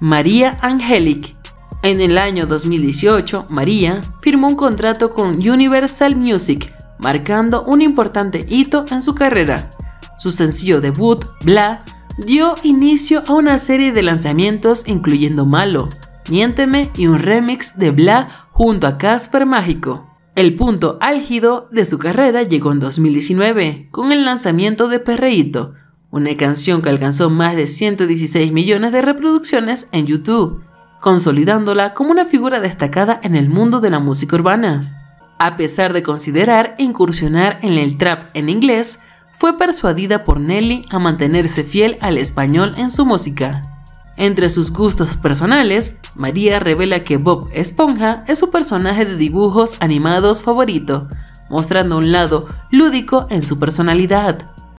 Mariah Angeliq. En el año 2018, Mariah firmó un contrato con Universal Music, marcando un importante hito en su carrera. Su sencillo debut, Bla, dio inicio a una serie de lanzamientos incluyendo Malo, Miénteme y un remix de Bla junto a Casper Mágico. El punto álgido de su carrera llegó en 2019 con el lanzamiento de Perreíto, una canción que alcanzó más de 116 millones de reproducciones en YouTube, consolidándola como una figura destacada en el mundo de la música urbana. A pesar de considerar incursionar en el trap en inglés, fue persuadida por Nelly a mantenerse fiel al español en su música. Entre sus gustos personales, Mariah revela que Bob Esponja es su personaje de dibujos animados favorito, mostrando un lado lúdico en su personalidad.